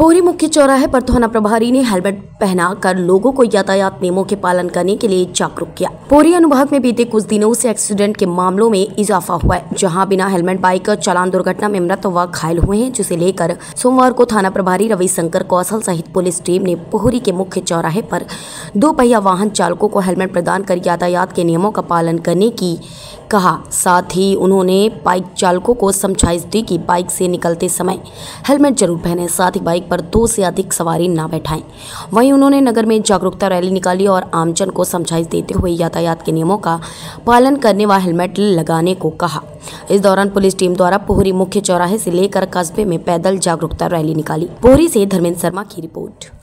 पोहरी मुख्य चौराहे पर थाना प्रभारी ने हेलमेट पहना कर लोगों को यातायात नियमों के पालन करने के लिए जागरूक किया। पोहरी अनुभाग में बीते कुछ दिनों से एक्सीडेंट के मामलों में इजाफा हुआ है, जहां बिना हेलमेट बाइक चालान दुर्घटना में मृत व घायल हुए हैं, जिसे लेकर सोमवार को थाना प्रभारी रविशंकर कौशल सहित पुलिस टीम ने पोहरी के मुख्य चौराहे पर दोपहिया वाहन चालकों को हेलमेट प्रदान कर यातायात के नियमों का पालन करने की कहा। साथ ही उन्होंने बाइक चालकों को समझाइश दी कि बाइक से निकलते समय हेलमेट जरूर पहने, साथ ही बाइक पर 2 से अधिक सवारी ना बैठाएं। वहीं उन्होंने नगर में जागरूकता रैली निकाली और आमजन को समझाइश देते हुए यातायात के नियमों का पालन करने व हेलमेट लगाने को कहा। इस दौरान पुलिस टीम द्वारा पोहरी मुख्य चौराहे से लेकर कस्बे में पैदल जागरूकता रैली निकाली। पोहरी से धर्मेंद्र शर्मा की रिपोर्ट।